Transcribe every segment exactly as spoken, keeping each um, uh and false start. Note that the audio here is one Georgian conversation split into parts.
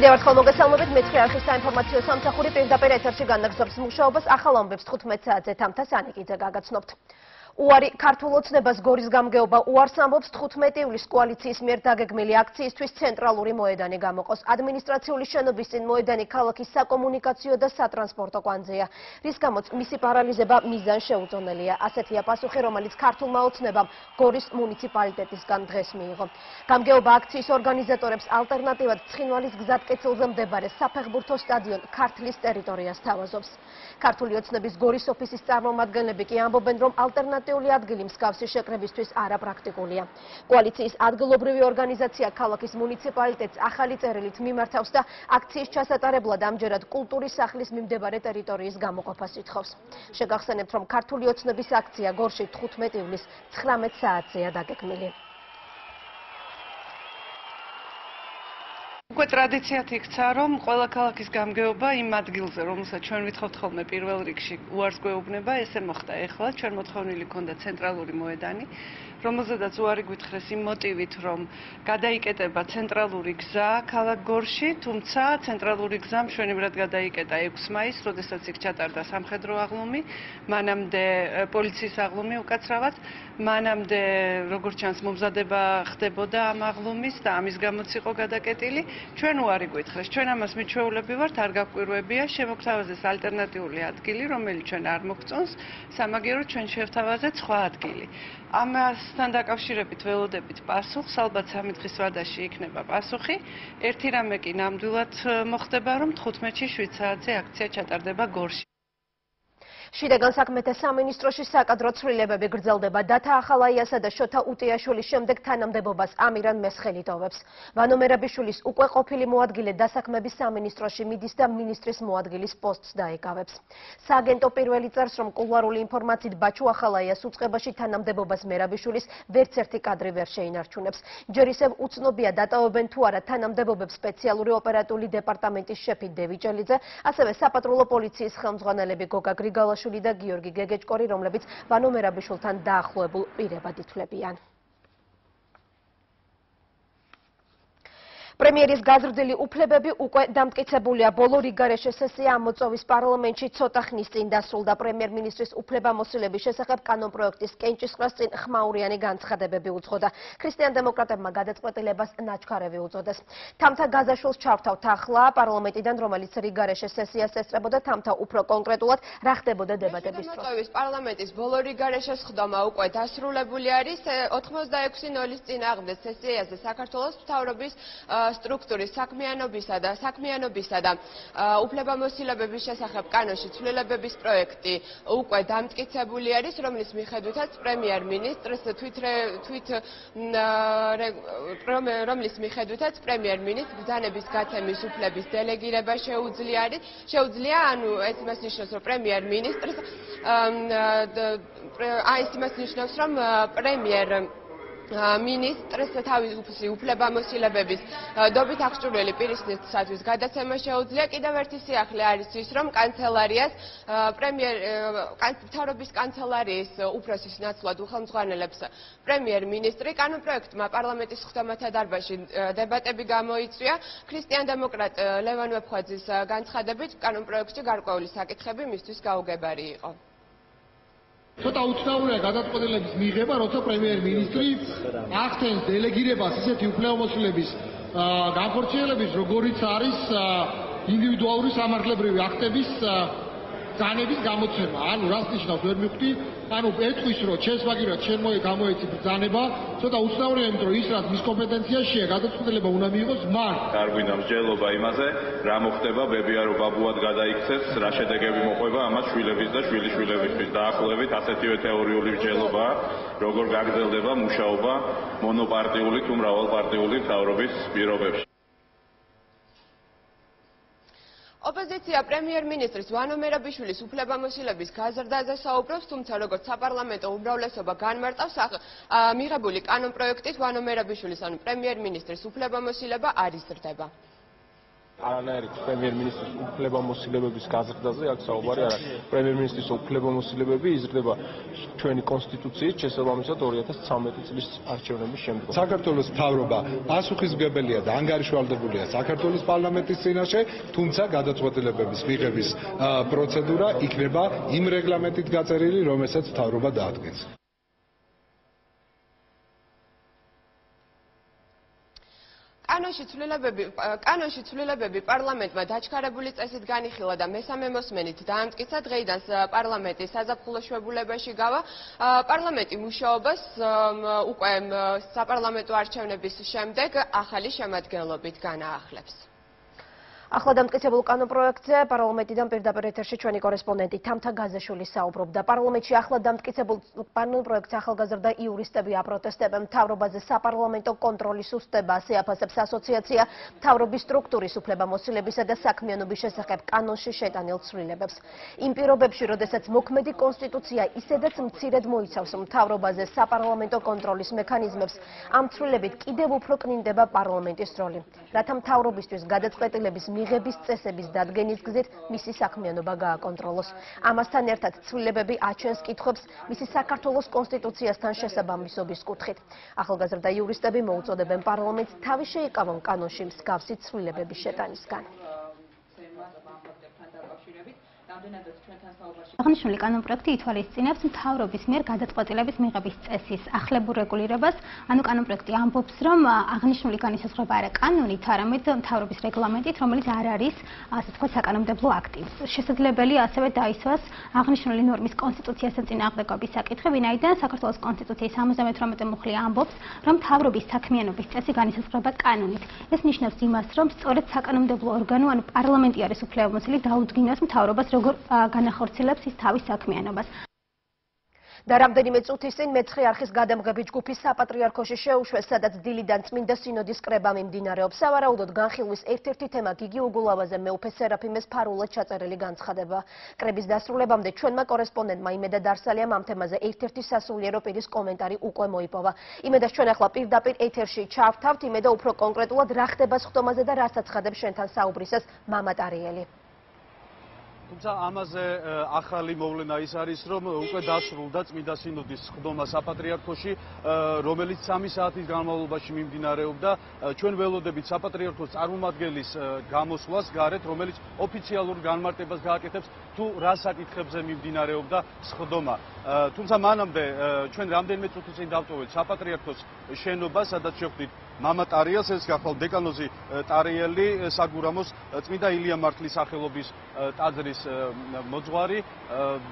Ideea că omul s-a lovit metri așa să informațiile s-au înțeles pe îndată pe rețetă gândă că s-a obținut axalom bebstut metri tamta s-a nekită găgat Uari cartulotnebas Goris gamgeoba uars ambobs თხუთმეტივლის კოალიციის მიერ დაგეგმილი აქციისთვის ცენტრალური მოედანი გამოყოს. ადმინისტრაციული შენობის წინ მოედანი ქალაქის საკომუნიკაციო და სატრანსპორტო კვანძია, რის გამოც მისი პარალიზება მიზანშეუძონელია. Ასეთია პასუხი, რომელიც ქართულმა ოცნებამ გორის მუნიციპალიტეტისგან დღეს მიიღო. Გამგეობა აქციის ორგანიზატორებს ალტერნატივად ცხინვალის გზატკეცილზე მდებარე საფეხბურთო სტადიონ ქართლის ტერიტორიას თავაზობს. ქართული ოცნების გორის ოფისის წარმომადგენლები კი ამბობენ, რომ ალტერნატივ Teoria adgălim scavse și crevistui ara practiculia. Coaliția adgălobrevi organizația Kalakis municipalități ahaliți relit mimartausta akcii ceasătare bladam gerat culturii sahlis mimdebare teritorii gamokopăsit xos. Shegahsaneptrom kartuliotsnebis akția gorshi თხუთმეტივლის ცხრამეტ საათზე დაგეგმილი. Უკვე ტრადიციად იქცა, რომ ყველა ქალაქის გამგეობა იმ ადგილზე, რომელსაც ჩვენ ვითხოვთ ხოლმე პირველ რიგში, უარს გვეუბნება, ესე მოხდა ეხლა, ჩვენ მოთხოვნილი ქონდა ცენტრალური მოედანი, რომელზედაც უარი გვითხრეს იმ მოტივით, რომ გადაიკეტება ცენტრალური გზა ქალაქ გორში, თუმცა ცენტრალური გზა მშვენივრად გადაიკეტა ექვსი მაისს, როდესაც იქ ჩატარდა სამხედრო აღლუმი, მანამდე პოლიციის აღლუმი უკაცრავად, მანამდე როგორც ჩანს მომზადება ხდებოდა ამ აღლუმის და ამის გამოც იყო გადაკეტილი. Ჩვენ უარი გვითხრეს, ჩვენ ამას მიჩვეულები ვართ, არ გაგვირვებია, შემოგთავაზეს ალტერნატიული ადგილი, რომელიც ჩვენ არ მოგწონს, სამაგიეროდ ჩვენ შევთავაზეთ სხვა ადგილი. Ამასთან დაკავშირებით ველოდებით პასუხს, ალბათ სამი დღის ვადაში იქნება პასუხი. Ერთი რამე კი ნამდვილად მოხდება, რომ თხუთმეტში შვიდ საათზე აქცია ჩატარდება გორში. Შინაგან საქმეთა სამინისტროში საკადრო ცვლილებები გრძელდება. Დათა ახალაიასა და შოთა უტიაშვილის შემდეგ თანამდებობას ამირან მესხელი ტოვებს. ვანო მერაბიშვილის უკვე ყოფილი მოადგილე დასაქმების სამინისტროში მიდის და მინისტრის მოადგილის პოსტს დაიკავებს. სააგენტო პირველი წერს, რომ კულუარული ინფორმაციით ბაჩუ ახალაიას უწყებაში თანამდებობას მერაბიშვილის ვერც ერთი კადრი ვერ შეინარჩუნებს. ჯერ ისევ უცნობია დატოვებენ თუ არა თანამდებობებს სპეციალური ოპერატიული დეპარტამენტის შეფი დევიჯელიძე, ასევე საპატრულო პოლიციის ხელმძღვანელები გოგა გრიგალა შული და გიორგი გეგეჭკორი, რომლებიც ვანო მერაბიშვილთან დაახლოებულ პირებად ითვლებიან. Premieris gazrdeli uplebebi უკვე დამტკიცებულია. Ბოლო რიგარეშე სესია ამოწოვის პარლამენტში ცოტა ხნის წინ დასრულდა. პრემიერ-მინისტრის უფლებამოსილების შესახებ კანონპროექტის კენჭისყრას წინ ხმაურიანი განცხადებები უძღოდა. ქრისტიან-დემოკრატებმა გადაწყვეტილებას ნაჩქარევი უწოდეს. თამთა გაზაშვილს ჩავთავთ ახლა პარლამენტიდან, რომელიც რიგარეშე სესიას ესწრებოდა, თამთა უფრო კონკრეტულად რა ხდებოდა დებატების დროს. ამოწოვის პარლამენტის ბოლო რიგარეშეს ხდომა უკვე დასრულებული არის. ოთხმოცდაექვსი нулის წინააღმდეგ სესიაზე საქართველოს მთავრობის სტრუქტურის საქმიანობისა და საქმიანობისა და უფლებამოსილებების შესახებ კანონში ცვლილებების პროექტი უკვე დამტკიცებული არის, რომლის მიხედვითაც პრემიერ-მინისტრს თვით რომლის მიხედვითაც პრემიერ-მინისტრს ბრძანების გათემის უფლების დელეგირება შეუძლია არის, შეუძლია, ანუ ეს იმას ნიშნავს, რომ პრემიერ-მინისტრს აი ეს იმას ნიშნავს, რომ პრემიერ მინისტრს თავის უფლებამოსილებების დობით აღჭურვილი პირისათვის გადაცემა შეუძლია. კიდევ ერთი სიახლე არის ის, რომ კანცელარიას პრემიერ მთავრობის კანცელარიის უფროსის ნაცვლად უხელმძღვანელებს პრემიერ-მინისტრი. კანონპროექტმა პარლამენტის ხდომათა დარბაზში დებატები გამოიწვია. ქრისტიან-დემოკრატ ლევან ვეფხვაძის განცხადებით, კანონპროექტში გარკვეული საკითხები მისთვის გაუგებარი იყო. Ცოტა უცნაურია გადაწყვეტილების მიღება, როცა პრემიერ-მინისტრი ახდენს დელეგირებას ისეთი უფლებამოსილების განხორციელების, როგორიც არის ინდივიდუალური სამართლებრივი აქტების ძალების გამოცემა. ანუ რას ნიშნავს ვერ მივხვდი, ანუ ეთქვის, რომ შესვაგირად შემოე გამოეცი ბრძანება, ცოტა უცნაურია, იმიტომ რომ ის რაც მის კომპეტენციაშია, გადაწყვეტილება უნდა მიიღოს მან. არ გვინდა მსჯელობა იმაზე, რა მოხდება, ბებია რო ბაბუად გადაიქცეს, რა შედეგები მოყვება ამას შვილების და შვილიშვილებისთვის. დაახლოებით ასეთივე თეორიული მსჯელობა, როგორ გაგრძელდება მუშაობა მონოპარტიული თუ მრავალპარტიული მთავრობის პირობებში. Opoziția premier-ministrului Vano Merabishvilis უფლებამოსილების გაზრდაზე საუბრობს, თუმცა როგორც საპარლამენტო უმრავლესობა განმარტავს მიღებული კანონპროექტით, Vano Merabishvilis, ანუ premier-ministrului უფლებამოსილება არ იზრდება. არანაირი პრემიერ-მინისტრის უფლებამოსილებების გაზრდაზე აქ საუბარი არ არის. პრემიერ-მინისტრის უფლებამოსილებები იზრდება ჩვენი კონსტიტუციით, შესაბამისად ორი ათას ცამეტი წლის არჩევნების შემდეგ. საქართველოს მთავრობა პასუხისმგებელია და ანგარიშვალდებულია საქართველოს პარლამენტის წინაშე, თუმცა გადაწყვეტილებების მიღების პროცედურა იქნება იმ რეგლამენტით გაწერილი, რომელსაც მთავრობა დაადგენს. Კანონში ცვლილებები პარლამენტმა დაჩქარებული წესით განიხილა და მესამე მოსმენით დაამტკიცა დღეიდან პარლამენტის საზაფხულო შვებულებაში გავა პარლამენტი მუშაობას უკვე საპარლამენტო არჩევნების შემდეგ ახალი შემადგენლობით განაახლებს. Ახლა დამტკიცებულ კანონპროექტზე პარლამენტიდან პირდაპირ ეთერში ჩვენი კორესპონდენტი თამთა გაზეშვილი საუბრობდა. პარლამენტში ახლა დამტკიცებულ კანონპროექტს ახალგაზრდა იურისტები აპროტესტებენ. მთავრობაზე საპარლამენტო კონტროლის უსტება შეაფასებს ასოციაცია მთავრობის სტრუქტურის უფლებამოსილებისა და საქმიანობის შესახებ კანონში შეტანილ ცვლილებებს. იმ პირობებში, როდესაც მოქმედი კონსტიტუცია ისედაც მცირედ მოიცავს მთავრობაზე საპარლამენტო კონტროლის მექანიზმებს, ამ ცვლილებით კიდევ უფრო კნინდება პარლამენტის როლი. რათა მთავრობისთვის გადაწყვეტილების მიღების წესების დადგენის გზით მისი საქმიანობა გააკონტროლოს. Ამასთან ერთად ცვლილებები აჩვენს კითხვებს მისი საქართველოს კონსტიტუციასთან შესაბამისობის კუთხით. ახალგაზრდა იურისტები მოუწოდებენ პარლამენტს თავი შეიკავონ კანონში მსგავსი ცვლილებების შეტანისგან. აღნიშნული კანონპროექტი ითვალისწინებს მთავრობის მიერ გადაწყვეტილების მიღების წესის ახლებურ რეგულირებას, ანუ კანონპროექტი ამბობს, რომ აღნიშნული განისაზღვრება არა კანონით, არამედ მთავრობის რეგლამენტით, რომელიც არ არის სიტყვა საკანონმდებლო აქტი. შესაძლებელია ასევე დაისვას აღნიშნული ნორმის კონსტიტუციასთან წინააღმდეგობის საკითხი, ვინაიდან საქართველოს კონსტიტუციის სამოცდამეთვრამეტე მუხლი ამბობს, რომ მთავრობის საქმიანობის წესი განისაზღვრება კანონით. ეს ნიშნავს იმას, რომ სწორედ საკანონმდებლო ორგანო, ანუ პარლამენტი არის უფლებამოსილი დაუდგინოს მთავრობას განახორციელებს ის თავის საქმიანობას. და რამდენიმე წუთის წინ მეცხრე არხის გადამღები ჯგუფი საპატრიარქოში შეუშვეს, სადაც დილიდან წმინდა სინოდის კრება მიმდინარეობს. სავარაუდოდ განხილვის ერთ-ერთი თემა გიგი უგულავაძე მეუფე სერაფიმეს ფარულად ჩაწერილი განცხადება. კრების დასრულებამდე ჩვენმა კორესპონდენტმა იმედა დარსალიამ ამ თემაზე ერთ-ერთი სასულიერო პირის კომენტარი უკვე მოიპოვა. იმედას ჩვენ ახლა პირდაპირ ეთერში ჩავთავთ, იმედა უფრო კონკრეტულად რა ხდება სხდომაზე და რა საცხადებს შენთან საუბრისას მამატ არიელი. Tocmai amaze ახალი მოვლენა ის არის, რომ უკვე დასრულდა წმინდა სინოდის ხდომა საპატრიარქოში, რომელიც სამი საათის განმავლობაში მიმდინარეობდა. Ჩვენ ველოდებით საპატრიარქოს წარმომადგენლის გამოსვლას გარეთ, რომელიც ოფიციალურ განმარტებას გააკეთებს, თუ რა საკითხებზე მიმდინარეობდა ხდომა. Თუმცა მანამდე ჩვენ რამდენიმე წუთი წინ დავწოვეთ საპატრიარქოს შენობას, სადაც შევხვდით მამა ტარიელს, ეს გახლავთ დეკანოზი ტარიელი, საგურამოს წმინდა ილია მართლის სახელობის ტაძრის მოძღვარი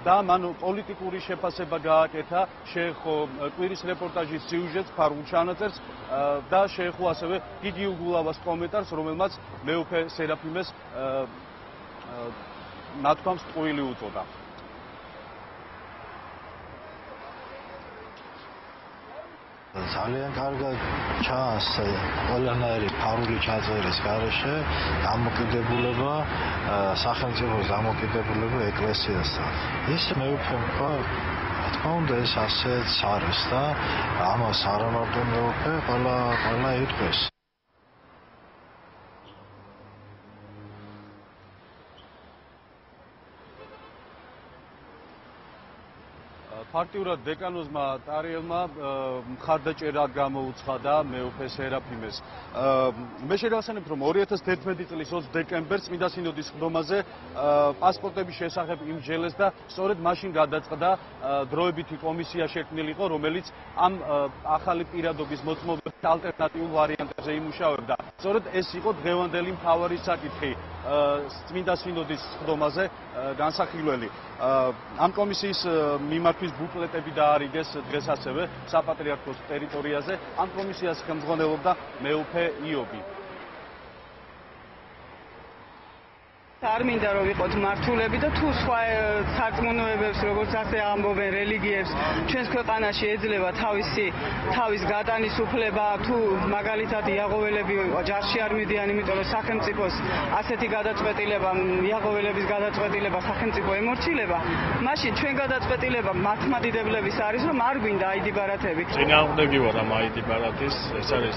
და მან პოლიტიკური შეფასება გააკეთა, შეეხო კვირის რეპორტაჟის სიუჟეტს, ფარულ ჩანაწერს და შეეხო ასევე გიგი უგულავას კომენტარს, რომელმაც მეუფე სერაფიმეს ნათქვამს ტყუილი უწოდა. Ძალიან კარგად ჩანს ყველანაირი ფარული ჩაწერის გარეშე დამოკიდებულება სახელმწიფოს დამოკიდებულება ეკლესიასთან. Ის მეუფემ, რა თქმა უნდა, ეს ასეც არის და ამას არა მარტო მეუფე, ყველა ყველა იტყვის. Partiurat dekanozma Tarielma მხარდაჭერა გამოუცხადა მეუფე სერაფიმეს. მე შევახსენებ, რომ ორი ათას თერთმეტი წლის ოცს დეკემბერს წმინდა სინოდის ხდომაზე პასპორტების შესახებ იმჯელეს და სწორედ მაშინ გადაწყდა დროებითი კომისია შექმნილიყო, რომელიც ამ ახალი პირადობის მოწმობების ალტერნატიულ ვარიანტებზე იმუშავებდა. Სწორედ ეს იყო დღევანდელი მთავარი საკითხი წმინდა სინოდის ხდომაზე განსახილველი. Am comisis მიმართვის ბუკლეტები დაარიგეს დღეს ასევე საპატრიარქოს ტერიტორიაზე. Am comisias ხელმძღვანელობდა მეუფე იობი. არ მინდა რომ ვიყოთ მართულები და თუ სხვა სარწმუნოებებს, როგორც ასე ამბობენ რელიგიებს, ჩვენს ქვეყანაში ეძლევა თავისი თავის გატანის უფლება, თუ მაგალითად იაღოველები ჯარში არ მიდიან, იმიტომ რომ სახელმწიფოს ასეთი გადაწყვეტილება, იაღოველების გადაწყვეტილება სახელმწიფო ემორჩილება, მაშინ ჩვენ გადაწყვეტილება მართლმადიდებლების არის, რომ არ გვინდა აიდიბარათები. წინააღმდეგი ვარ ამ აიდიბარათის, ეს არის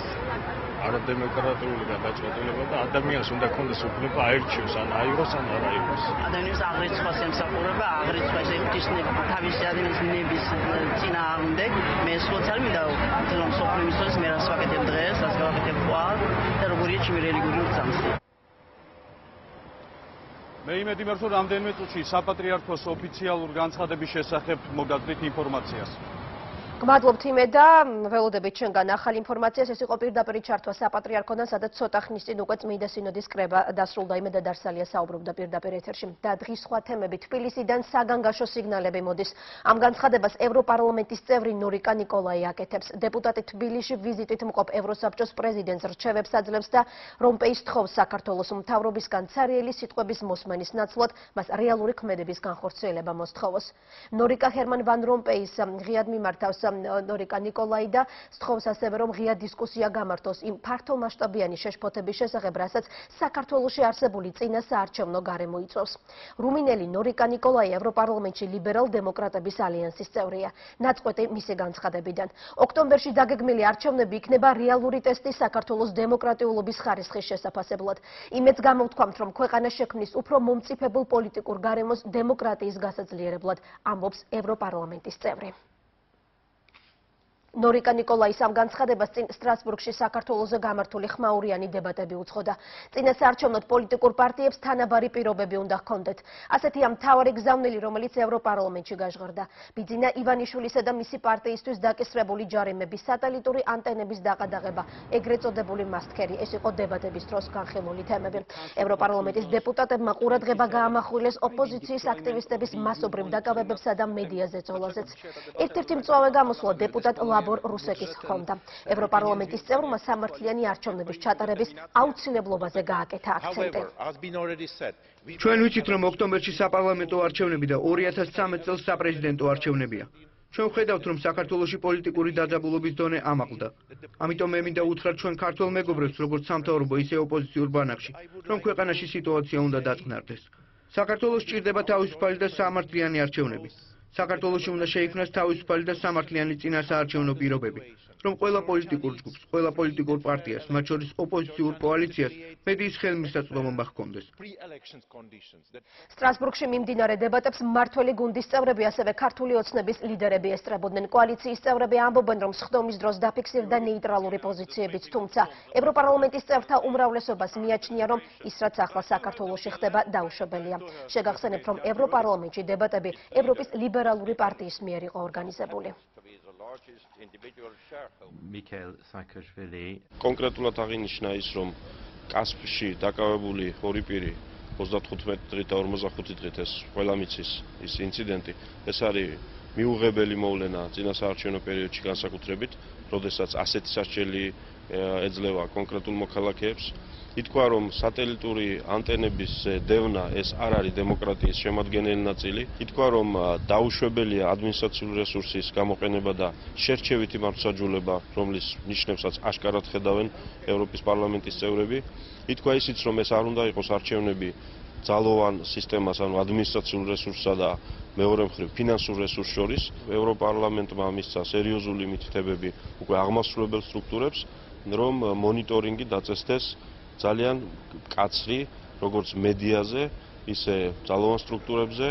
არა დემოკრატიული გადაწყვეტილება და ადამიანს უნდა ქონდეს უფლება აირჩიოს ან აიღოს ან არ აიღოს. Ადამიანს აღრიცხვას ემსახურება, აღრიცხვას ემტისნება თავისი ადამიანის ნების წინააღმდეგ. მე სოციალ მინდა თვითონ სოფლემისთვის მე რას ვაკეთებ დღეს, რას გავაკეთებ ხვალ და როგორია ჩემი რელიგიური წამსი. Მე იმედი მაქვს, რომ რამდენიმე წუთში საპატრიარქოს ოფიციალურ განცხადების შესახებ მოგაგდით ინფორმაციას. Gmatlobt imeda, velodebit shenggan akhal informatsias, es iqo pirdapiri chartva sapatriarkodam, sadats tsota khnis წინ უკვე წმინდა სინოდის კრება დასრულდა. Imeda Darsaliya საუბრობდა pirdapir ეთერში და დღის სხვა თემებით. Თბილისიდან საგანგაშო სიგნალები მოდის. Am განცხადებას ევროპარლამენტის წევრი ნორიკა ნიკოლაი აკეთებს. Დეპუტატი თბილისში ვიზიტით მყოფ ევროსაბჭოს პრეზიდენტს რჩევებს აძლევს და რომპეის თხოვს საქართველოს მთავრობისგან ცარიელი სიტყვების მოსმენის ნაცვლად მას რეალური ქმედების განხორციელება მოსთხოვოს. Նորიკა Հերման Վան Ռոմպեის ღიად მიმართავს Նորիկա Նիկոլայի და სთხოვს ასევე რომ ღია დისკუსია გამართოს იმ ფართომასშტაბიანი შეშფოთების შესახებ, რასაც საქართველოში არსებული წინასაარჩევნო გარემო იწვევს. რუმინელი Նորიკა Նիկოლայի ევროპარლამენტში ლიბერალ დემოკრატების ალიანსის წევრია. Ნაწყვეტი მისი განცხადებიდან. Ოქტომბერში დაგეგმილი არჩევნები იქნება რეალური ტესტი საქართველოს დემოკრატიულობის ხარისხის შესაძლებლად. Იმედს გამოვთქვამთ, რომ ქვეყანა შექმნის უფრო მომწიფებულ პოლიტიკურ გარემოს დემოკრატიის გასაძლიერებლად, ამბობს ევროპარლამენტის წევრი. Նորիկա Նիկոլայის ამ განცხადებას წინ Ստրասբურგში საქართველოს გამართული ხმაურიანი დებატები უძღოდა. Წინასაარჩევნო პოლიტიკურ პარტიებს თანაბარი პირობები უნდა ჰქონდეთ. Ასეთია მთავარი გზავნილი, რომელიც ევროპარლამენტში გაჟღერდა. Ბიძინა ივანიშვილისა და მისი პარტიისთვის დაკისრებული ჯარიმების სატელიტური ანტენების დაყადაღება, ეგრეთ წოდებული მასკერი, ეს იყო დებატების დროს განხილული თემები. Ევროპარლამენტის დეპუტატებმა ყურადღება გაამახვილეს ოპოზიციის აქტივისტების მასობრივ დაკავებებსა და მედიაზე წოლაზეც. Ერთ-ერთი მწვავე გამოსვლა დეპუტატ Labor Rusekis Honda. Europarlamentis წევრმა სამართლიანი არჩევნების ჩატარების აუცილებლობაზე გააკეთა აქცენტი. Ჩვენ ვიცით, რომ ოქტომბერში საპარლამენტო არჩევნები და ორი ათას ცამეტ წელს საპრეზიდენტო არჩევნებია. Ჩვენ ხედავთ, რომ საქართველოში პოლიტიკური დაძაბულობის დონე ამაყლდა. Ამიტომ მე მინდა უთხრათ ჩვენ ქართველ მეგობრებს, როგორც სამთავრობო, ისე ოპოზიციურ ბანაკში, რომ ქვეყანაში სიტუაცია უნდა დაწყნარდეს. საქართველოს ჭირდება თავისუფალი და სამართლიანი არჩევნები. საქართველოში უნდა შეიქმნას თავისუფალი და სამართლიანი წინასაარჩევნო პირობები, რომ ყველა პოლიტიკურ ჯგუფს, ყველა პოლიტიკურ პარტიას, მათ შორის ოპოზიციურ კოალიციას, მედიის ხელმისაწვდომობა ჰქონდეს. Სტრასბურგში მიმდინარე დებატებს მმართველი გუნდის წევრები, ასევე ქართული ოცნების ლიდერები ესწრებოდნენ. კოალიციის წევრები ამბობენ, რომ ხდომის დროს დაფიქსირდა ნეიტრალური პოზიციებიც, თუმცა ევროპარლამენტის წევრთა უმრავლესობას მიაჩნია, რომ ის რაც ახლა საქართველოში ხდება, დაუშვებელია. Შეგახსენებთ, რომ ევროპარლამენტში დებატები ევროპის ლიბერალური Liberalului partidis mier იყო ორგანიზებული. Mikhail Saakashvili კონკრეტულად აღინიშნა ის, რომ კასპში დაკავებული ორი პირი ოცდათხუთმეტი დღით და ორმოცდახუთი დღით ეს ყველა მიცის ის ინციდენტი, ეს არის მიუღებელი მოვლენა წინასაარჩევნო პერიოდში განსაკუთრებით, როდესაც ასეთი სასჯელი ეძლევა კონკრეტულ მოქალაქეებს. Ითქვა, რომ სატელიტური ანტენების დევნა ეს არ არის დემოკრატიის შემადგენელი ნაწილი. Ითქვა, რომ დაუშვებელია ადმინისტრაციული რესურსის გამოყენება და შერჩევითი მართლმსაჯულება, რომლის ნიშნებსაც აშკარად ხედავენ ევროპის პარლამენტის წევრები. Ითქვა ისიც, რომ ეს არ უნდა იყოს არჩევნები ძალოვან სისტემას, ანუ ადმინისტრაციულ რესურსსა და მეორე მხრივ ფინანსურ რესურსს შორის. Ევროპარლამენტმა მისცა სერიოზული მითითებები უკვე აღმასრულებელ სტრუქტურებს, რომ მონიტორინგი დაწესდეს ძალიან მკაცრი, როგორც მედიაზე, ისე ძალოვან სტრუქტურებზე.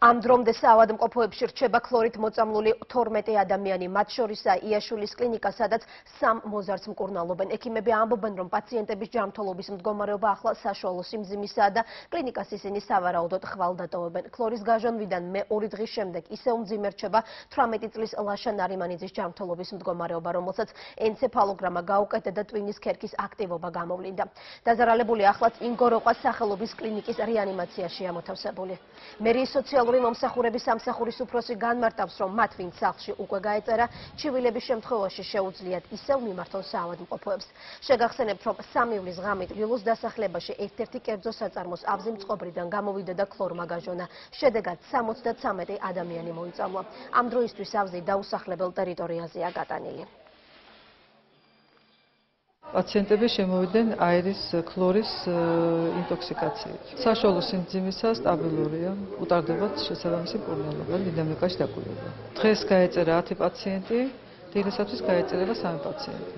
Am drum de savad მყოფოებში რჩება ქლორით მოწამლული თორმეტი ადამიანი, მათ შორისა იაშულის კლინიკა, სადაც სამ მოზარდს მკურნალობენ. ექიმები ამბობენ, რომ პაციენტების ჯანმრთელობის მდგომარეობა ახლა საშუალო სიმძიმისაა და კლინიკას ისინი სავარაუდოდ ხვალდატოვებენ. ქლორის გაჟონვიდან მე ორი დღის შემდეგ ისე უმძიმე რჩება თვრამეტი წლის ლაშან არიმანიძის ჯანმრთელობის მდგომარეობა, რომელსაც ენცეფალოგრამა გაუკეთდა და ტვინის ქერქის აქტივობა გამოვლინდა. დაზარალებული ახლაც ინგოროყვას სახელობის კლინიკის რეანიმაციაში ამოთავსებული. მერიის სოციალური მომსახურების სამსახურის უფროსი განმარტავს, რომ მათ ვინც სახლში უკვე გაეწერა, ჩივილების შემთხვევაში შეუძლიათ ისევ მიმართონ საავადმყოფოებს. Შეგახსენებთ, რომ სამი ივლისს ღამით ლილუს დასახლებაში ერთ-ერთი კერძო საწარმოს ავზი მწყობრიდან გამოვიდა და ქლორმა გაჟონა. შედეგად სამოცდათვრამეტი ადამიანი მოიწამლა. Ამ დროისთვის ავზი დაუსახლებელ ტერიტორიაზეა გატანილი. Pacientები შემოვიდნენ აირის ქლორის ინტოქსიკაციით. Საშუალო სიმძიმისა სტაბილურია, უტარდებათ შესაბამისი პრობლემები, დინამიკაში დაკვრილება. Დღეს გაეწერა ათი პაციენტი, დღესათვის გაეწერება სამი პაციენტი.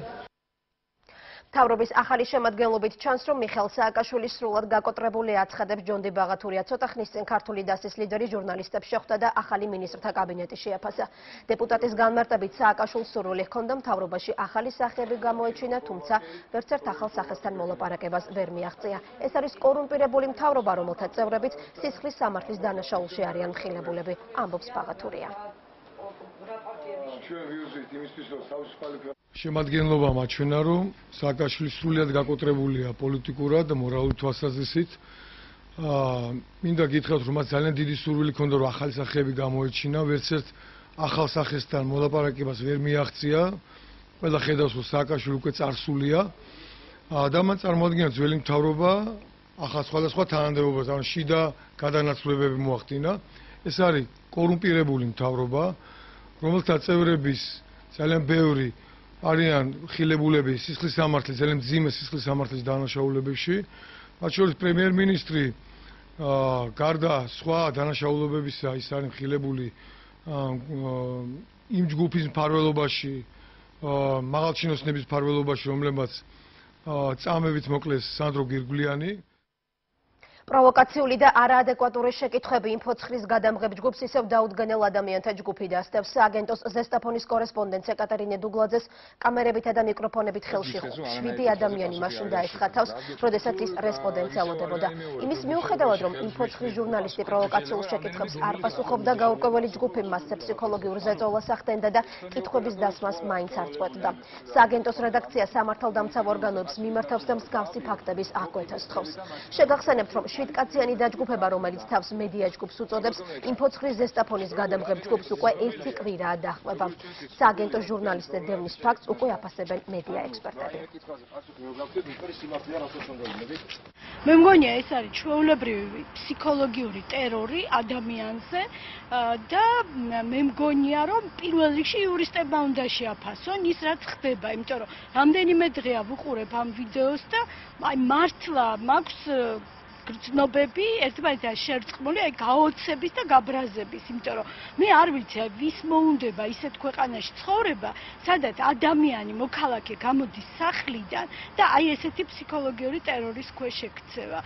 თავრობის ახალი შემადგენლობით ჩანს, რომ მიხეილ სააკაშვილის სრულად გაკოტრებული აცხადებს ჯონ დებაღათურია. ცოტა ხნის წინ ქართული დასის ლიდერი ჟურნალისტებს შეხვდა და ახალი მინისტრთა კაბინეტი შეაფასა. დეპუტატის განმარტებით სააკაშვილს სურვილი ჰქონდა მთავრობაში ახალი სახეები გამოეჩინა, თუმცა ვერცერთ ახალ სახესთან მოლაპარაკებას ვერ მიაღწია. ეს არის კორუმპირებული მთავრობა, რომელთა წევრებიც სისხლის სამართლის დანაშაულში არიან მხილებულები, ამბობს ბაღათურია. Შემადგენლობამ აჩვენა, რომ სააკაშვილი სრულად გაკოტრებულია პოლიტიკურად, მორალურ თვალსაზრისით. მინდა გითხრათ, რომ მას ძალიან დიდი სურვილი ჰქონდა, რომ ახალი სახეები გამოეჩინა, ვერც ერთ ახალ სახესთან მოლაპარაკებას ვერ მიაღწია. ყველა ხედავს, რომ სააკაშვილი უკვე წარსულია. და მან წარმოადგინა ძველი მთავრობა, ახალ სხვადასხვა თანამდებობაზე, ანუ შიდა გადანაცვლებები მოახდინა. ეს არის კორუმპირებული მთავრობა, რომელთა წევრების ძალიან ბევრი არიან ხილებულები სისხლის სამართლის, ძალიან მძიმე სისხლის სამართლის დანაშაულებებში. მათ შორის პრემიერ-მინისტრი გარდა სხვა დანაშაულებებისა ის არის ხილებული იმ ჯგუფის მფარველობაში, მაღალჩინოსნების მფარველობაში, რომლებმაც წამებით მოკლეს სანდრო გირგვლიანი. Provocațiile de aradecuatori și cătăbăi împotriva gadamgeb jgupsi se vădăudganel adamienta jgupide astfel se agentos zestaponis corespondențe Catarine Dougladzes camere bite da microfone bit xelșiu. Șvidi adamiani mașunda eșcătaus prodesatis respondențe aloteboda. Imis miuxedavadrom împotriva jurnaliști provocațiile și cătăbs arpasuxobda gaurkovali jgupim masă psihologiur zetola saxtenda da cătăbis dasmas maints artvetda. Se agentos redacția samartaldamtsav organobs mimartavsdam skavsi faktabis akuetastxos. Shegaqsenebtrom შვიდკაციანი დაჯგუფება, რომელიც თავს მედია ჯგუფს უწოდებს, იმფოცხრის ზესტაფონის გადამღებ ჯგუფს უკვე ერთი კვირაა დახვდება. სააგენტო ჟურნალისტებს დევნის ფაქტს უკვე აფასებენ მედია ექსპერტები. მე მგონია, ეს არის ჩვეულებრივი ფსიქოლოგიური ტერორი ადამიანზე და მე მგონია, რომ პირველ რიგში იურისტებმა უნდა შეაფასონ ის, რაც ხდება, იმიტომ რომ რამდენიმე დღეა ვუყურებ ამ ვიდეოს და აი მართლა მაქვს ცნობები ერთმანეთთან შერწყმული აი გაოცების და გაბრაზების, იმიტომ რომ მე არ ვიცი ვის მოუნდება ისეთ ქვეყანაში ცხოვრება, სადაც ადამიანი მოქალაქე გამოდის სახლიდან და აი ესეთი ფსიქოლოგიური ტერორის ქვეშ ექცევა.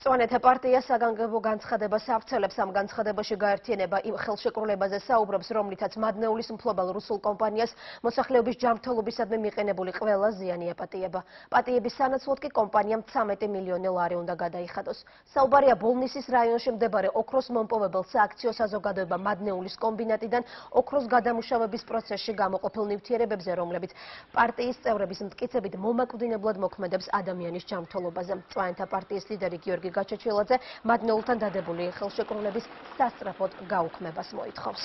Წვანეთა პარტია საგანგებო განცხადებას ავრცელებს, ამ განცხადებაში გაერთიანება იმ ხელშეკრულებაზე საუბრობს, რომლითაც მადნეულის მფლობელ რუსულ კომპანიას მოსახლეობის ჯანმრთელობისადმი მიყენებული ყველა ზიანი ეპატიება. პატიების სანაცვლოდ კი კომპანიამ ცამეტი მილიონი ლარი უნდა გადაიხადოს. საუბარია ბოლნისის რაიონში მდებარე ოქროს მომპოვებელ სააქციო საზოგადოება მადნეულის კომბინატიდან ოქროს გადამუშავების პროცესში გამოყოფილ ნივთიერებებზე, რომლებიც პარტიის წევრების მტკიცებით მომაკვდინებლად მოქმედებს ადამიანის ჯანმრთელობაზე. წვანეთა პარტიის ლიდერი გიორგი გაჩეჩილაძე მადნეულთან დადებული ხელშეკრულების სასწრაფოდ გაუქმებას მოითხოვს.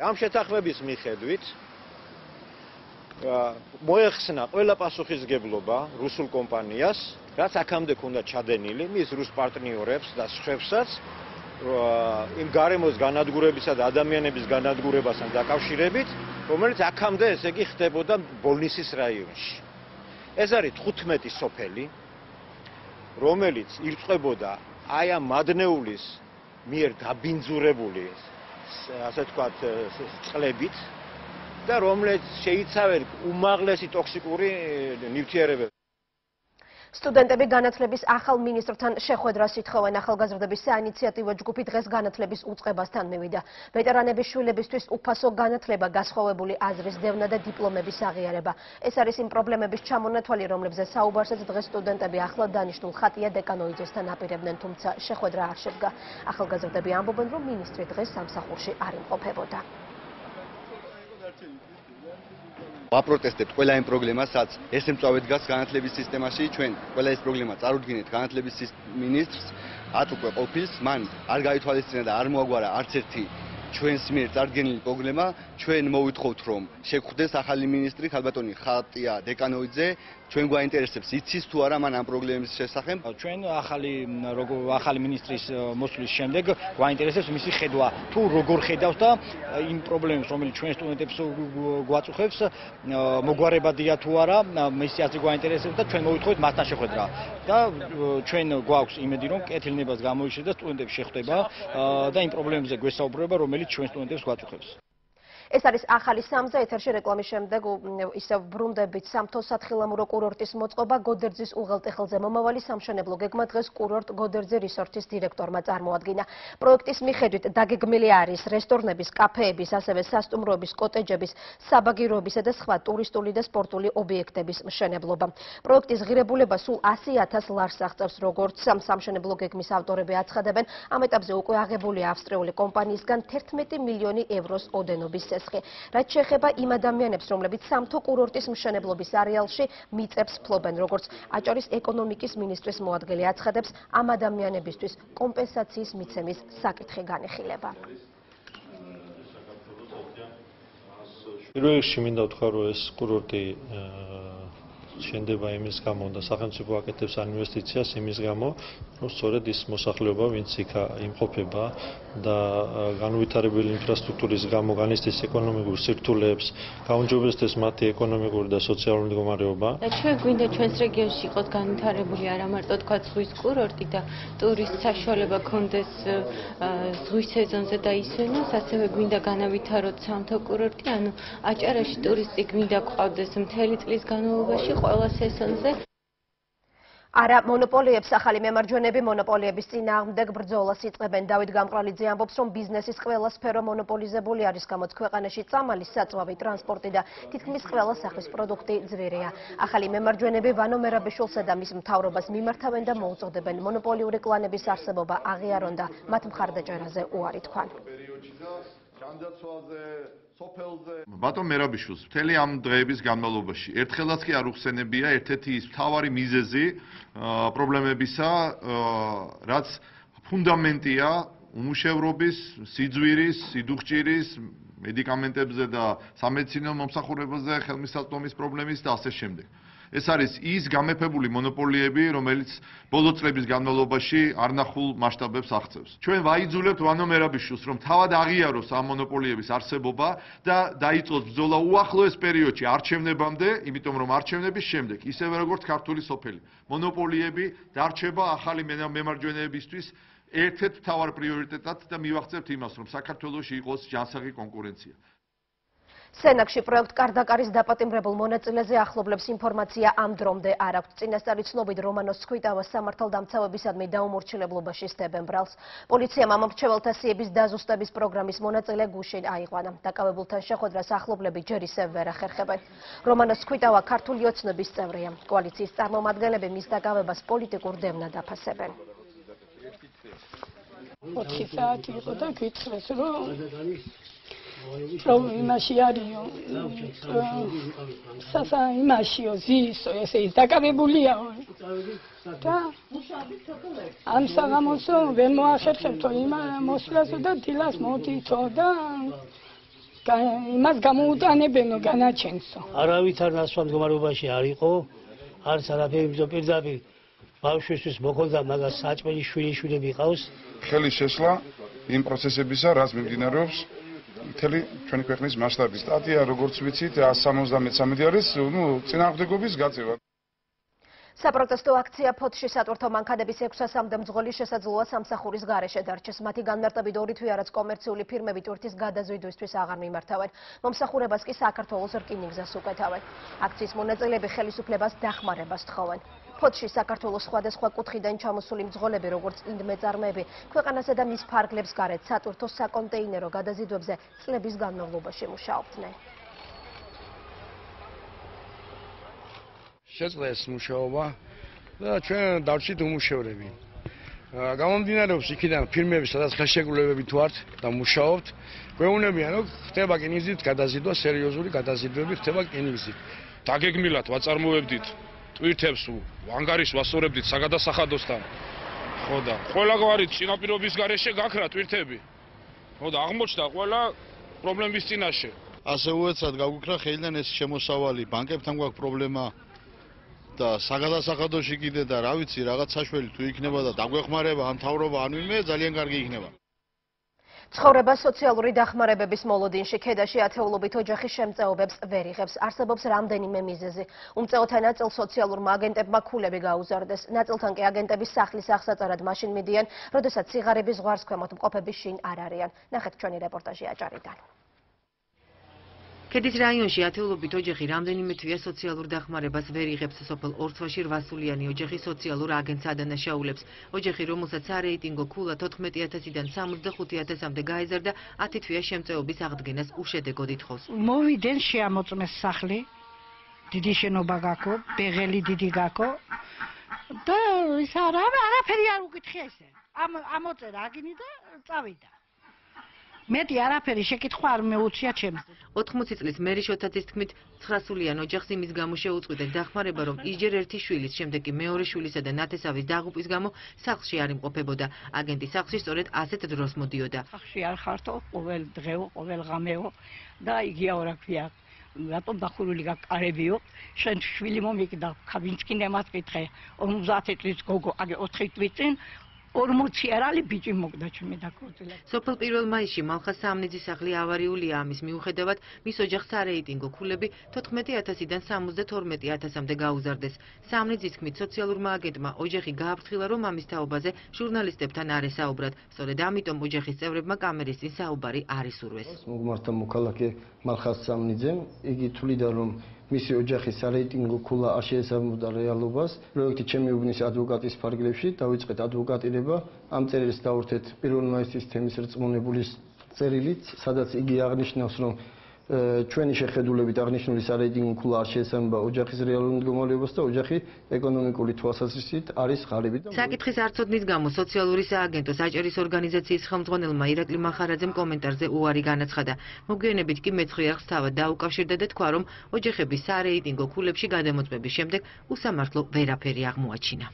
ამ შეთანხმების მიხედვით მოეხსნა ყველა პასუხისგებლობა რუსულ კომპანიას, რაც აქამდე ჰქონდა ჩადენილი მის რუს პარტნიორებს და სხვებსაც იმ გარემოს განადგურებისა და ადამიანების განადგურებასთან დაკავშირებით, რომელიც აქამდე ესე იგი ხდებოდა ბოლნისის რაიონში. ეს არის თხუთმეტი სოფელი, რომელიც ირწყვებოდა აი ამ მადნეულის მიერ გაბინძურებული, ასე ვთქვათ, წყლებით და რომელიც შეიცავენ უმაღლესი ტოქსიკური ნივთიერებები. Studentები განათლების ახალ მინისტრთან შეხვედრას ითხოვენ. ახალგაზრდების საინიციატივო ჯგუფი დღეს განათლების უწყებასთან მივიდა. ვეტერანების შვილებისთვის უფასო განათლება, გასხოვებული აზრის დევნა და დიპლომების აღიარება. ეს არის იმ პრობლემების ჩამონათვალი, რომლებზე საუბარსაც დღეს სტუდენტები ახლა დანიშნულ ხატია დეკანოიძესთან აპირებდნენ, თუმცა შეხვედრა არ შედგა. ახალგაზრდები ამბობენ, რომ მინისტრი დღეს სამსახურში არ იმყოფებოდა. Ვაპროტესტებთ ყველა იმ პრობლემასაც, ეს ემწავეთ გას განათლების სისტემაში, ჩვენ ყველა ეს პრობლემა წარუდგინეთ განათლების მინისტრს, ათ უკვე ყოფილს, მან არ გაითვალისწინა და არ მოაგვარა არც ერთი ჩვენს მიერ წარდგენილი პრობლემა, ჩვენ მოვითხოვთ რომ შეგვხვდეს ახალი მინისტრი ხალბატონი ხატია დეკანოიძე, ჩვენ გვაინტერესებს იცის თუ არა მან ამ პრობლემის შესახებ. Ჩვენ ახალი ახალი მინისტრის მოსვლის შემდეგ გვაინტერესებს მისი ხედვა, თუ როგორ ხედავს და იმ პრობლემებს, რომელიც ჩვენ სტუდენტებს გვაწუხებს, მოგვარებადია თუ არა, მისი აზრი გვაინტერესებს და ჩვენ მოვითხოვთ მასთან შეხვედრა. და ჩვენ გვაქვს იმედი, რომ კეთილნებას გამოიჩინოს და სტუდენტებს შეხვდება და იმ პრობლემებზე გვესაუბრება, რომელიც ჩვენს სტუდენტებს გვაწუხებს. ეს არის ახალი სამზე ეთერში რეკლამის შემდეგ ისევ ბრუნდებით სამთოსად ხილამურო კურორტის მოწყობა გოდერძის უღელტეხილზე მომავალი სამშენებლო გეგმა დღეს კურორტ გოდერძი რესორტის დირექტორმა წარმოადგინა. პროექტის მიხედვით დაგეგმილი არის რესტორნების, კაფეების, ასევე სასტუმროების, კოტეჯების, საბაგიროებისა და სხვა ტურისტული და სპორტული ობიექტების მშენებლობა. Proiectis ღირებულება სულ ასი ათასი ლარს აღწევს, როგორც სამშენებლო გეგმის ავტორები აცხადებენ, ამ ეტაპზე უკვე აღებული ავსტრიული კომპანიისგან თერთმეტი მილიონი ევროს ოდენობის სესხი. Რაც შეეხება იმ ადამიანებს, რომლებიც სამთო კურორტის მშენებლობის არეალში მიწებს ფლობენ, როგორც აჭარის ეკონომიკის მინისტრის მოადგილე აცხადებს, ამ ადამიანებისთვის კომპენსაციის მიცემის საკითხი განიხილება. Პირველში მინდა ვთქვა, რომ ეს კურორტი შენდება იმის გამო და სახელმწიფო აკეთებს ინვესტიციას იმის გამო, რომ სწორედ ის მოსახლეობა, ვინც იქ იმყოფება და განუვითარებელი ინფრასტრუქტურის გამო განიცდის ეკონომიკურ სირთულეებს, გაუმჯობესდეს მათი ეკონომიკური და სოციალური მდგომარეობა. Და ჩვენ გვინდა ჩვენს რეგიონში იყოს განვითარებული არა მარტო თქვა ზღვის კურორტი და ტურისტს საშუალება ქონდეს ზღვის სეზონზე დაისვენოს, ასევე გვინდა განავითაროთ სამთო კურორტი, ანუ აჭარაში ტურისტი გვინდა ყავდეს მთელი წლის განმავლობაში. Ყველა სესონზე არა მონოპოლიებს ახალი მემარჯვენები მონოპოლიების წინააღმდეგ ბრძოლას იწყებენ. დავით გამყრალიძე ამბობს, რომ ბიზნესის ყველა სფერო მონოპოლიზებული არის, გამოც ქვეყანაში წამალი, საწვავი, ტრანსპორტი და თითქმის ყველა სახის პროდუქტი ძვირია. ახალი მემარჯვენები ვანო მერაბიშვილსა და მის მთავრობას მიმართავენ და მოუწოდებენ მონოპოლიური კლანების არსებობა აღიარონ და მათ მხარდაჭერაზე უარი თქვან. Baton Merabishvili, მთელი ამ დღეების განმავლობაში, ერთხელაც კი არ უხსენებია ერთ-ერთი ის მთავარი მიზეზი პრობლემებისა, რაც ფუნდამენტია უმუშევრობის, სიძვირის, სიდუხჭირის, მედიკამენტებზე და სამედიცინო მომსახურებაზე ხელმისაწვდომის პრობლემის და ასე შემდეგ. ეს არის ის გამეფებული მონოპოლიები, რომელიც ბოლო წლების განმავლობაში არნახულ მასშტაბებს აღწევს. ჩვენ ვაიძულებთ ვანო მერაბიშვილს, რომ თავად აღიაროს ამ მონოპოლიების არსებობა და დაიწყოს ბრძოლა უახლოეს პერიოდში არჩევნებამდე, იმიტომ რომ არჩევნების შემდეგ, ისევე როგორც ქართული სოფელი, მონოპოლიები დარჩება ახალი მემარჯვენეებისთვის ერთ-ერთ მთავარ პრიორიტეტად და მივახცევთ იმას, რომ საქართველოში იყოს ჯანსაღი კონკურენცია. Სენაკში პროექტ კარდაკარის დაპატიმრებულ მონაწილეზე ახლობლებს ინფორმაცია ამ დრომდე არ აქვს. წინასწარი ცნობით რომანოს სქვიტავას სამართალდამცავებისადმი დაუმორჩილებლობაში სტებენ ბრალს. პოლიციამ ამომრჩეველთა სიების დაზუსტების პროგრამის მონაწილე გუშინ აიყვანა. დაკავებულთან შეხვედრას ახლობლები ჯერ ისევ ვერ ახერხებენ. რომანოს სქვიტავა ქართული ოცნების წევრია. კოალიციის წარმომადგენლები მის დაკავებას პოლიტიკურ დევნად აფასებენ. ოთხი საათი იყო და გითხრეს, რომ რომ იმაში არისო, სასა იმაშიო ზისო, ესე ის დაკავებულია. და ამ საღამოსო ვერ მოახერხებთო იმ მოსვლასო და დილას მოვდითო და იმას გამოუტანებენო განაჩენსო. არავითარ ასვა მდგომარეობაში არ იყო, არც არაფერი მიზო პირდაპირ ბავშვისთვის მოხდა მაგას საჭმელი შვილიშვილები ყავს. ხელი შესლა იმ პროცესებისა, რაც მიმდინარეობს მთელი ჩვენი ქვეყნის მასშტაბით. სტატია, როგორც ვიცით, სამოცდამეცამეტი არის, ну, წინააღმდეგობის გაწევა. საპროტესტო აქცია ფოთში სატვირთო მანქანების ექვსასამდე მძღოლი შესაძლოა სამსახურის გარეშე დარჩეს. მათი განმარტებით ორი თვე არაც კომერციული ფირმები ტვირთის გადაზიდვისთვის აღარ მიმართავენ. მომსახურებას კი საქართველოს რკინიგზას უკეთავენ. აქციის მონაწილეები ხელისუფლებას დახმარებას თხოვენ. ფოთში საქართველოს სხვადასხვა კუთხიდან ჩამოსული მძღოლები, როგორც ინდმეწარმეები, ქვეყანასა და მის ფარგლებს გარეთ სატვირთო საკონტეინერო გადაზიდვებზე წლების განმავლობაში მუშაობდნენ. Შეძლეს ეს მუშაობა და ჩვენ დავჭით უმუშევრები. Გამომდინარეობს იქიდან ფილმები, სადაც ხელშეკრულებები თუ ართ და მუშაობთ, გვეუბნებიან, რომ ხდება კინიზით გადაზიდვა, სერიოზული გადაზიდვები ხდება კინიზით. Დაგეგმილათ ვაწარმოებდით ტვირთებს, ანგარიშს ვასწორებდით საგადასახადოსთან. ხო და ყველაგვარი წინაპირობის გარეშე გაქრა ტვირთები. ხო და აღმოჩნდა ყველა პრობლემის წინაშე. ასე უეცად გაგვიქრა ხელიდან ეს შემოსავალი, ბანკებთან გვაქვს პრობლემა. და საგადასახადოში კიდე და რა ვიცი, რაღაც საშველი თუ იქნება და დაგვეხმარება ამ თავრობა ან ვინმე ძალიან კარგი იქნება. ცხოვრება სოციალური დახმარებების მოლოდინში ქედაში ათეულობით ოჯახი შემწეობებს ვერ იღებს. არსებობს რამდენიმე მიზეზი. უმწეოთა ნაწილ სოციალურმა აგენტებმა ქულები გაუზარდეს. ნაწილთან კი აგენტები სახლის აღსაწარად მაშინ მიდიან, როდესაც სიღარიბის ზღვარს ქვემოთ მყოფები შინ არ არიან. ნახეთ ჩვენი რეპორტაჟი აჭარიდან. ქედის რაიონში ათეულობით ოჯახი რამდენიმე თვეა სოციალურ დახმარებას ვერ იღებს. სოფელ ორცვაში რვასულიანი ოჯახი სოციალურ აგენტს ადანაშაულებს. ოჯახი, რომელსაც არეიტინგო ქულა თოთხმეტი ათასიდან სამოცდახუთი ათასამდე გაიზარდა, ათი თვეა შემწეობის აღდგენას უშედეგოდ ითხოვს. მოვიდნენ შეამოწმეს სახლი, დიდი შენობა გაქო, ბეღელი დიდი გაქო და ის არა არაფერი არ უკითხია ისე. Am am o țară aginită, țavida. Meti araperi შეკითხვა არ მეუწია ჩემს. ოთხმოცი წლის მერი შოთათისთქმით ცხრასულიან ოჯახში მის გამო შეუწყვიტეს დახმარება, რომ ისჯერ ერთი შვილის, შემდეგ კი მეორე შვილისა და ნათესავის დაღუპვის გამო სახლში არ იმყოფებოდა. აგენტი სახლში სწორედ ასეთ დროს მოდიოდა. Სახლში არ ხართო, ყოველ დღეო, ყოველ ღამეო და იგია ორა ქვია. Ratom daxululi gaqarebio, shen შვილი მომიკიდა, ვინც კი ნემატყითხე. ორმოცდაათი წლის გოგო, აგე ოთხი თვით წინ ორმოცი ერალი ბიჭი მოგდა ჩემი დაკოწილა. სოფელ პირველ მაისში მალხა სამნიძის სახლი ავარიულია. ამის მიუხედავად, მის ოჯახს არეიტინგო ქულები თოთხმეტი ათასიდან სამოცდათორმეტი ათასამდე გაუზარდეს. სამნიძის თქმით, სოციალურმა აგენტმა ოჯახი გააფრთხილა, რომ ამის თაობაზე ჟურნალისტებთან არ ესაუბრათ. სწორედ ამიტომ ოჯახის წევრებმა კამერის წინ საუბარი არ ისურვეს. მოგმართა მოქალაქე მალხა სამნიძემ, იგი თვლიდა, რომ მისი ოჯახის არეიტინგო ქულა არ შეესაბამებოდა რეალობას. პროექტი ჩემი უბნის ადვოკატის ფარგლებში დავიწყეთ ადვოკატირება. ამ წერილს დავურთეთ პირველ მაისის თემის რწმუნებულის წერილით, სადაც იგი აღნიშნავს, რომ ჩვენი შეხედულებით აღნიშნული არეიტინგო ქულა არ შეესაბამება ოჯახის რეალურ მდგომარეობას და ოჯახი ეკონომიკური თვალსაზრისით არის ღარიბი და საკითხის არწოდნის გამო სოციალური სააგენტო საჭერის ორგანიზაციის ხელმძღვანელმა ირაკლი მახარაძემ კომენტარზე უარი განაცხადა. მოგვიანებით კი მეცხრე არხს თავად დაუკავშირდა და თქვა, რომ ოჯახების არეიტინგო ქულებში გადამოწმების შემდეგ უსამართლო ვერაფერი აღმოაჩინა.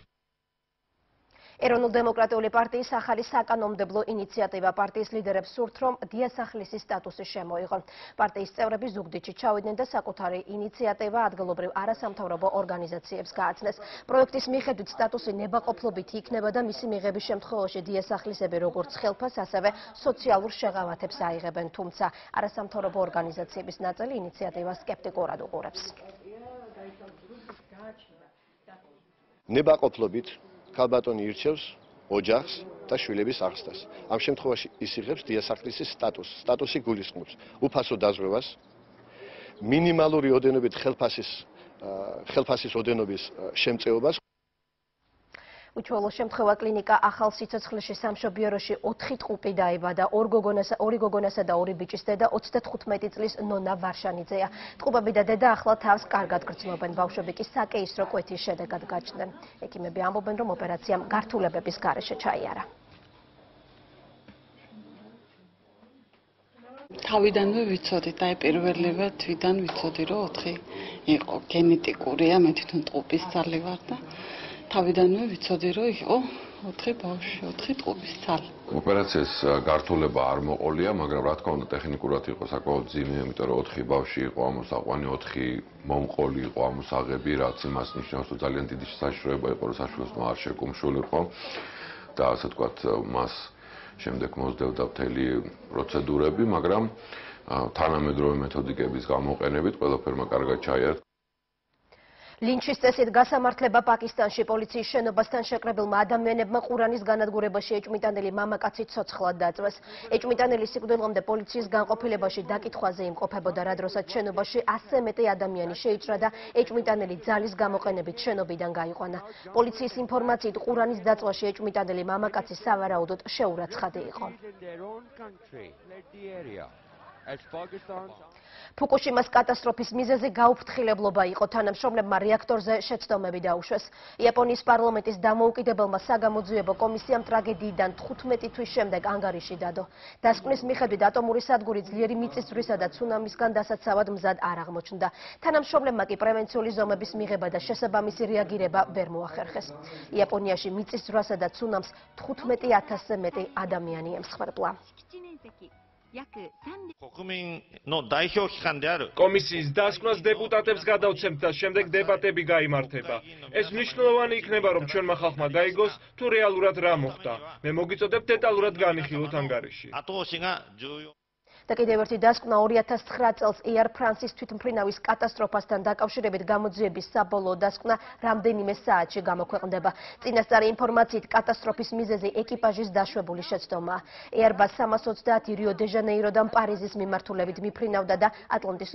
Ეროვნულ-დემოკრატიული პარტიის ახალი საკანონმდებლო ინიციატივა პარტიის ლიდერებს სურთ, რომ დიასახლისის სტატუსი შემოიღონ. Პარტიის წევრები ზუგდიდში ჩავიდნენ და საკუთარი ინიციატივა ადგილობრივ არასამთავრობო ორგანიზაციებს გააცნეს. პროექტის მიხედვით სტატუსი ნებაყოფლობით იქნება და მისი მიღების შემთხვევაში დიასახლისები როგორც ხელფას, ასევე სოციალურ შეღავათებს აიღებენ, თუმცა არასამთავრობო ორგანიზაციების ნაწილი ინიციატივას სკეპტიკურად უყურებს. ნებაყოფლობით ქალბატონი ირჩევს ოჯახს და შვილების აღზრდას. Ამ შემთხვევაში ის იღებს დიასახლისის სტატუსს. Სტატუსი გულისხმობს უფასო დაზღვევას, მინიმალური ოდენობით ხელფასის ხელფასის ოდენობის შემწეობას. უჩვეულო შემთხვევა კლინიკა ახალ სიცოცხლეში სამშობიაროში ოთხი ტყუპი დაიბადა. ორი გოგონასა და ორი ბიჭის დედა ოცდათხუთმეტი წლის ნონა ვარშანიძეა. ტყუპები და დედა ახლა თავს კარგად გრძნობენ, ბავშვები კი საკეისრო კვეთის შედეგად გაჩნდნენ. ეკიმები ამბობენ, რომ ოპერაციამ გართულებების გარეშე ჩაიარა. თავიდანვე ვიცოდი და პირველივე თვიდან ვიცოდი, რომ ოთხი იყო. გენეტიკურია, მე თვითონ ტყუპის ძალი ვარ და თავიდანვე ვიცოდი, რომ იყო ოთხი ბავშვი, ოთხი ტყუპის ძალი. Ოპერაციის გართულება არ მოყოლია, მაგრამ რა თქმა უნდა ტექნიკურად იყო საკმაოდ ძიმე, იმიტომ რომ ოთხი ბავშვი იყო ამოსაყვანი, ოთხი მომყოლი იყო ამოსაღები, რაც იმას ნიშნავს, რომ ძალიან დიდი საშუალება იყო, რომ საშუალოსმა არ შეკუმშულიყო და ასე ვთქვათ, მას შემდეგ მოსდევდა მთელი პროცედურები, მაგრამ თანამედროვე მეთოდიკების გამოყენებით ყველაფერმა კარგად ჩაიარა. Ლინჩის წესით გასამართლება პაკისტანში პოლიციის შენობასთან შეკრებილმა ადამიანებმა ყურანის განადგურებაში ეჭმიტანელი მამაკაცით ცოცხლად დაწვეს. ეჭმიტანელი სიკვდილამდე პოლიციის განყოფილებაში დაკითხვაზე იმყოფებოდა, რა დროსაც შენობაში ასზე მეტი ადამიანი შეიჭრა და ეჭმიტანელი ძალის გამოყენებით შენობიდან გაიყვანა. პოლიციის ინფორმაციით, ყურანის დაწვაში ეჭმიტანელი მამაკაცი სავარაუდოდ შეურაცხადი იყო. ფუკუშიმას კატასტროფის მიზეზი გაუფრთხილებლობა იყო. თანამშრომლებმა რეაქტორზე შეცდომები დაუშვეს. იაპონიის პარლამენტის დამოუკიდებელმა საგამოძიებო კომისიამ ტრაგედიიდან თხუთმეტი თვის შემდეგ ანგარიში დადო. დასკვნის მიხედვით ატომური სადგური ძლიერი მიწისძვრისა და ცუნამისგან დასაცავად მზად არ აღმოჩნდა. თანამშრომლებმა კი პრევენციული ზომების მიღება და შესაბამისი რეაგირება ვერ მოახერხეს. იაპონიაში მიწისძვრასა და ცუნამს თხუთმეტი ათასზე მეტი ადამიანი ემსხვერპლა. Კომისიის დასკვნას დეპუტატებს გადავცემთ და შემდეგ დებატები გაიმართება. ეს მნიშვნელოვანი იქნება, რომ ჩვენმა ხალხმა გაიგოს, თუ რეალურად რა მოხდა. მე მოგიწოდებთ დეტალურად განიხილოთ ანგარიში. და კიდევ ერთი დასკვნა ორი ათას ცხრა წელს Air France-ის თვითმფრინავის კატასტროფასთან დაკავშირებით გამოძიების საბოლოო დასკვნა რამდენიმე საათში გამოქვეყნდება. წინასწარი ინფორმაციით კატასტროფის მიზეზი ეკიპაჟის დაშვებული შეცდომაა. Airbus სამას ოცდაათი Rio de Janeiro-დან პარიზის მიმართულებით მიფრინავდა და ატლანტის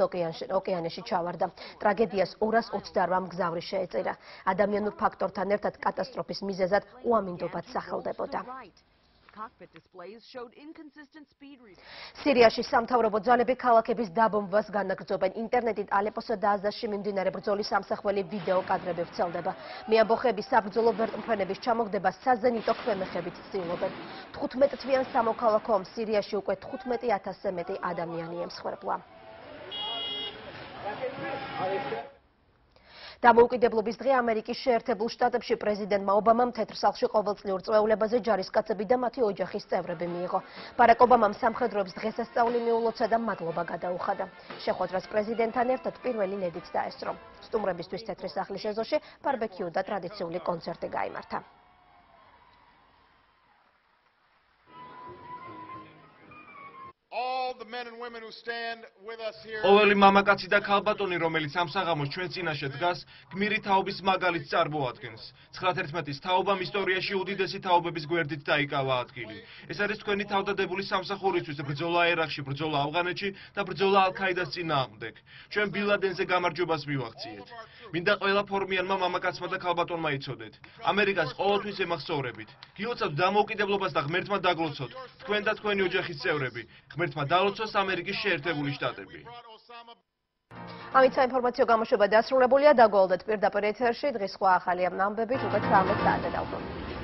ოკეანეში ჩავარდა. ტრაგედიას ორას ოცდაორვა მგზავრი შეეწირა. ადამიანურ ფაქტორთან ერთად კატასტროფის მიზეზად უამინდობაც სახელდებოდა. Სირიაში სამთავრობო ძალები ქალაქების დაბომბვას განაგრძობენ. ინტერნეტით ალეპოსა და აზაში მიმდინარე ბრძოლის სამსახველი ვიდეო კადრები ვრცელდება. მეამბოხეები საბრძოლო ვერტმფრენების ჩამოგდება საზენიტო ქვემეხებით ცდილობენ. თხუთმეტ თვიან სამოქალაქო ომს სირიაში უკვე თხუთმეტი ათასზე მეტი ადამიანი ემსხვერპლა. დამოუკიდებლობის დღე ამერიკის შეერთებულ შტატებში პრეზიდენტმა ობამამ თეთრ სახლში ყოველწლიურ წვეულებაზე ჯარისკაცები და მათი ოჯახის წევრები მიიღო. ბარაკ ობამამ სამხედროებს დღესასწაული მიულოცა და მადლობა გადაუხადა. შეხვედრას პრეზიდენტთან ერთად პირველი ლედიც დაესწრო. სტუმრებისთვის თეთრი სახლის ეზოში ბარბეკიუ და ტრადიციული კონცერტი გაიმართა. ყოველი მამაკაცი და ქალბატონი, რომელიც ამ საღამოს ჩვენ წინაშე დგას, გმირი თაობის მაგალითს წარმოადგენს. ცხრა ერთმეტის თაობამ ისტორიაში უდიდესი თაობების გვერდით დაიკავა ადგილი. ეს არის თქვენი თავდადებული სამსახურისთვის, ბრძოლა ერაყში, ბრძოლა ავღანეთში და ბრძოლა ალ-ქაიდას წინააღმდეგ. ჩვენ ბინ ლადენზე გამარჯვებას მივაღწიეთ. მინდა ყველა ფორმიანმა მამაკაცმა და ქალბატონმა იცოდეთ, ამერიკას ყოველთვის ემახსოვრებით. გილოცავთ დამოუკიდებლობას და ღმერთმა დაგლოცოთ თქვენ და თქვენი ოჯახის წევრები. ღმერთმა დალოცოს ამერიკის შეერთებული შტატები. ამით საინფორმაციო გამოშვება დასრულებულია. დაგვალდეთ პირდაპირ ეთერში დღის სხვა ახალი ამბებით უკვე სამი საათზე დავბრუნდით.